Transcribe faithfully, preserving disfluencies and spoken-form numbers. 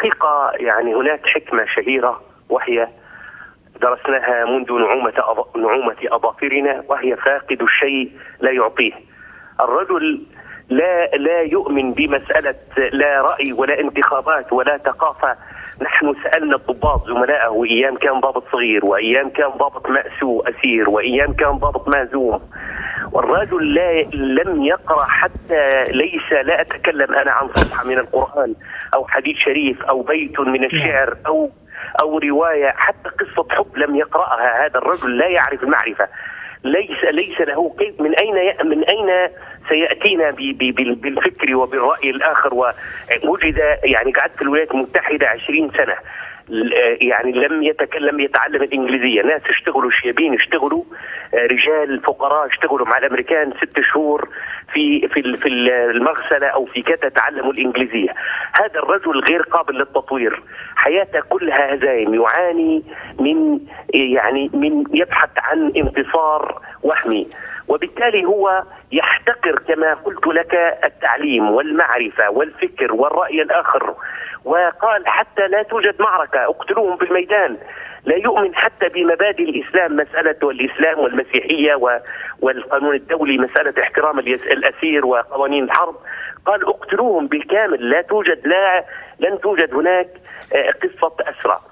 الحقيقة يعني هناك حكمة شهيرة وهي درسناها منذ نعومة نعومة أظافرنا، وهي فاقد الشيء لا يعطيه. الرجل لا لا يؤمن بمسألة لا رأي ولا انتخابات ولا ثقافة. نحن سألنا الضباط زملائه، أيام كان ضابط صغير وأيام كان ضابط مأسو أسير وأيام كان ضابط مهزوم، والرجل لا لم يقرأ حتى، ليس لا أتكلم أنا عن صفحة من القرآن أو حديث شريف أو بيت من الشعر أو أو رواية، حتى قصة حب لم يقرأها. هذا الرجل لا يعرف المعرفة، ليس ليس له كيف، من أين من أين سيأتينا بالفكر وبالرأي الآخر. ووجد يعني قعدت في الولايات المتحدة عشرين سنة، يعني لم يتكلم يتعلم الإنجليزية. ناس اشتغلوا شيابين، اشتغلوا رجال فقراء، اشتغلوا مع الأمريكان ست شهور في في في المغسلة أو في كذا، تعلموا الإنجليزية. هذا الرجل غير قابل للتطوير، حياته كلها هزايم، يعاني من يعني من يبحث عن انتصار وهمي، وبالتالي هو يحتقر كما قلت لك التعليم والمعرفة والفكر والرأي الآخر. وقال حتى لا توجد معركة، اقتلوهم في الميدان. لا يؤمن حتى بمبادئ الإسلام، مسألة الإسلام والمسيحية والقانون الدولي، مسألة احترام الأسير وقوانين الحرب. قال اقتلوهم بالكامل، لا توجد لا لن توجد هناك قصة أسرى.